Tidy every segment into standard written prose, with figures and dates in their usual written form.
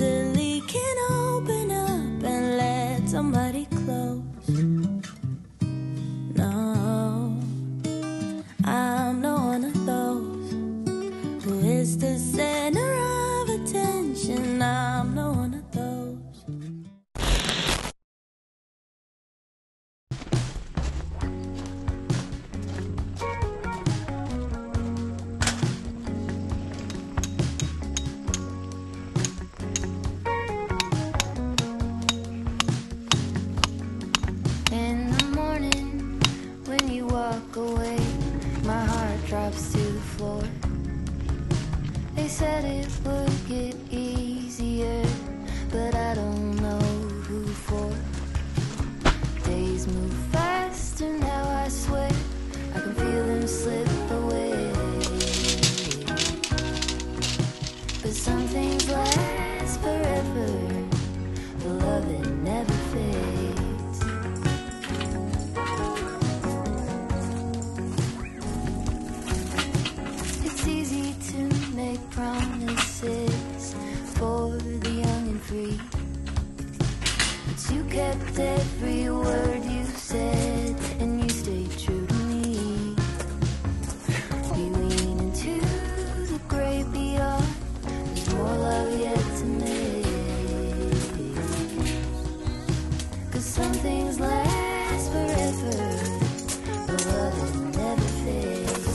easily can open up and let somebody close. No, I'm not one of those who is the center of attention. I'm not one of those. Away, my heart drops to the floor. They said it would get easier, but I don't know who for. Days move faster now, I swear I can feel them slip away. But some things last forever, the love it never fades. Promises for the young and free, but you kept every word you said, and you stayed true to me. We lean into the great beyond, there's more love yet to make. 'Cause some things last forever, but love it never fades.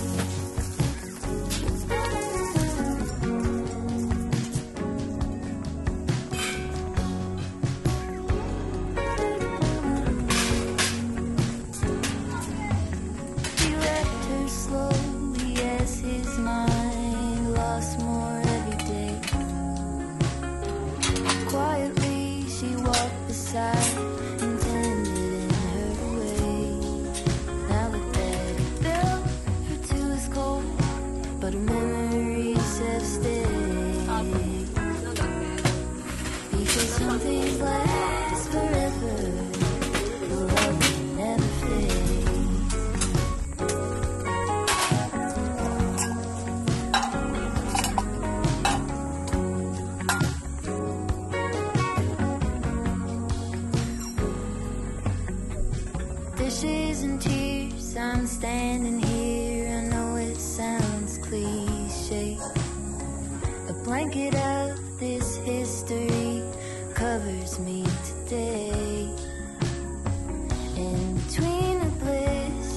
Dishes and tears, I'm standing here. I know it sounds cliche. A blanket of this history covers me today. In between the bliss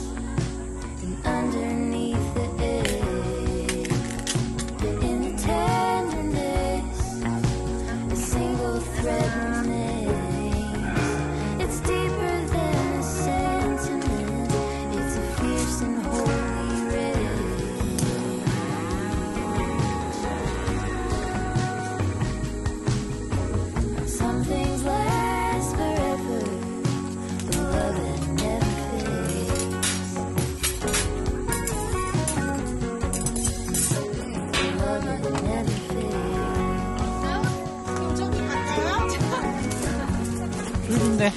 and underneath the edge, but in the tenderness, a single thread remains. It's deeper than a sentiment. It's a fierce and holy red. Some things last forever, but love that never fades. The love that never fades. 그런데.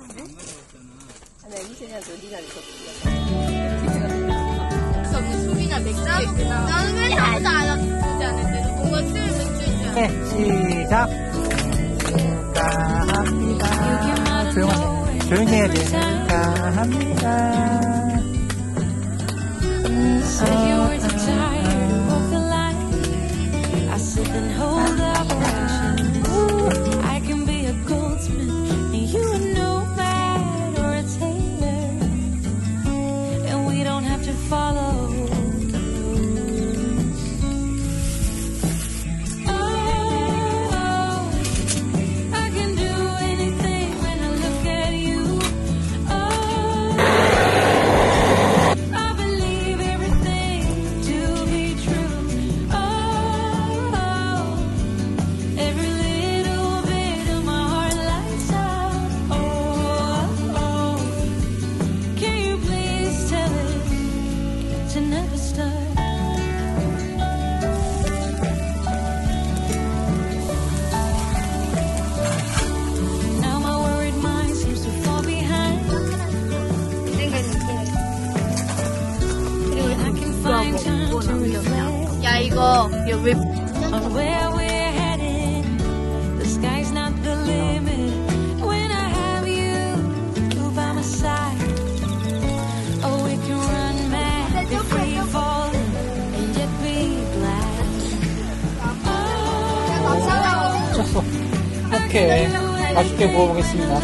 네, 시작. 축하합니다. 조용히 해야 돼. 축하합니다. rift on where we're headed. The sky's not the limit when I have you by my side. Oh, we can run mad, be free falling, and yet be glad. Oh, 오케이, 맛있게 먹어보겠습니다.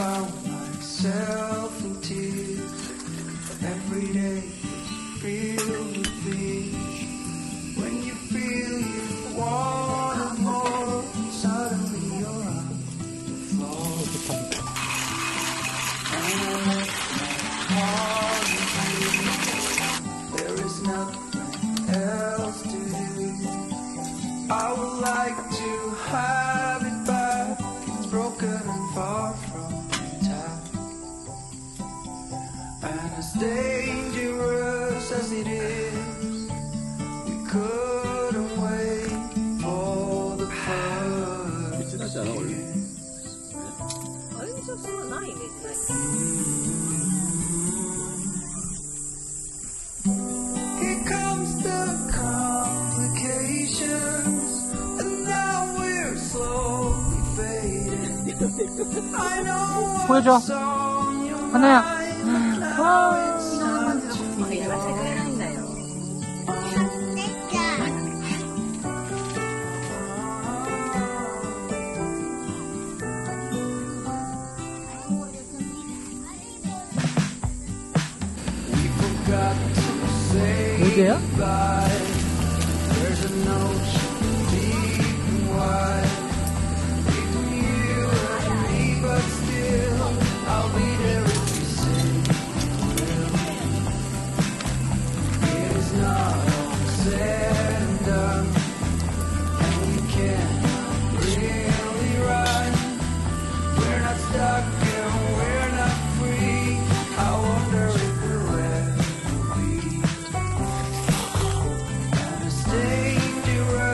Found myself in tears every day. Feel with me when you feel you want more. Suddenly you're on the floor. And I let my heart in you. There is nothing else to do. I would like to have it back. It's broken and far from. And as dangerous as it is, we couldn't wait for the first kiss. Here comes the complications, and now we're slowly fading. I know what's on your mind. 뭐예요? Dangerous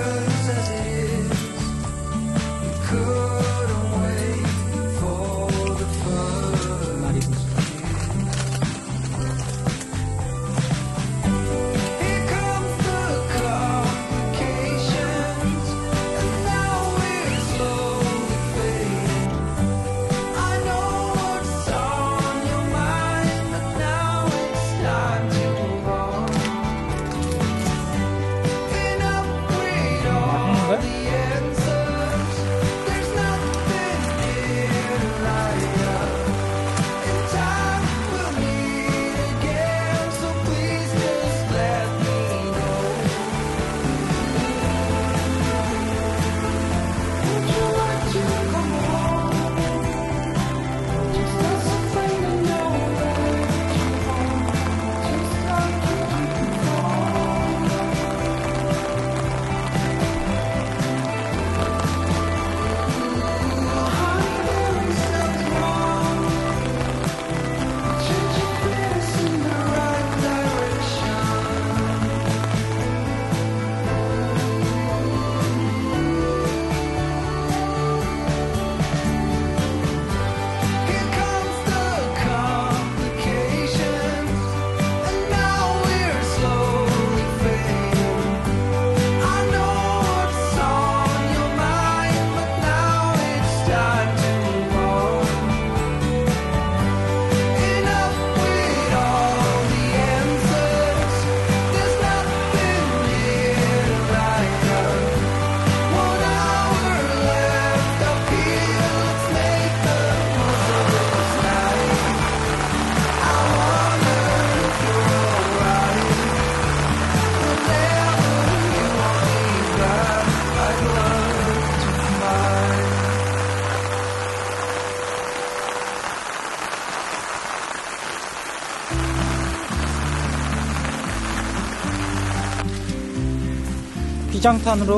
육장탄으로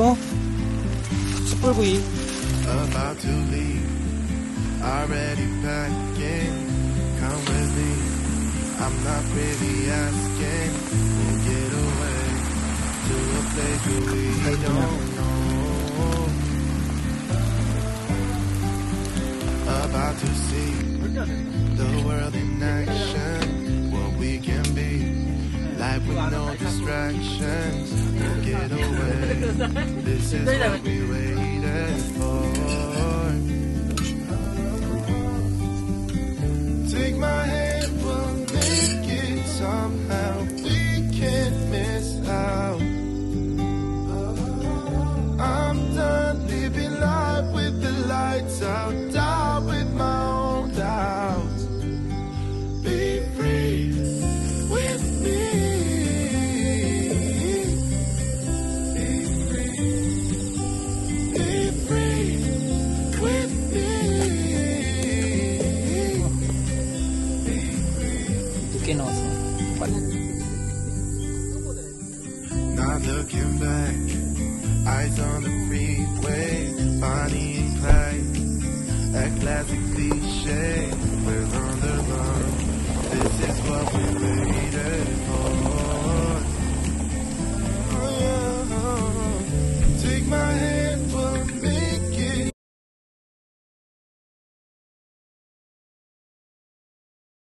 숯불구이. About to see the world in action, what we can be, life with no distractions, we'll get away, this is what we waited for, take my hand, we'll make it somehow, we can't miss out, I'm done living life with the lights out, looking back, eyes on the freeway.